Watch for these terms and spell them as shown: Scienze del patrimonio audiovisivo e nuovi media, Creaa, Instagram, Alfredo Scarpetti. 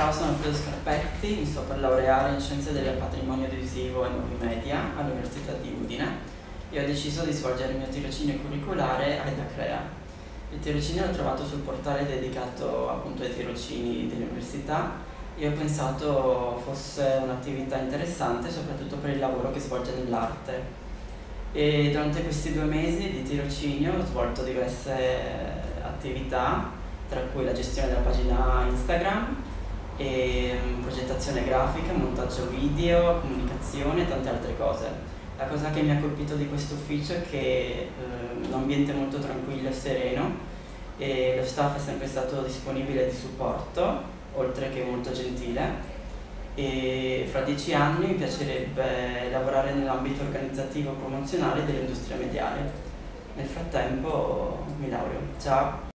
Ciao, sono Alfredo Scarpetti, mi sto per laureare in Scienze del patrimonio audiovisivo e nuovi media all'Università di Udine e ho deciso di svolgere il mio tirocinio curriculare da Creaa. Il tirocinio l'ho trovato sul portale dedicato appunto ai tirocini dell'università e ho pensato fosse un'attività interessante soprattutto per il lavoro che svolge nell'arte. E durante questi 2 mesi di tirocinio ho svolto diverse attività, tra cui la gestione della pagina Instagram, e progettazione grafica, montaggio video, comunicazione e tante altre cose. La cosa che mi ha colpito di questo ufficio è che l'ambiente è molto tranquillo e sereno e lo staff è sempre stato disponibile di supporto, oltre che molto gentile. E fra 10 anni mi piacerebbe lavorare nell'ambito organizzativo promozionale dell'industria mediale. Nel frattempo mi laureo. Ciao!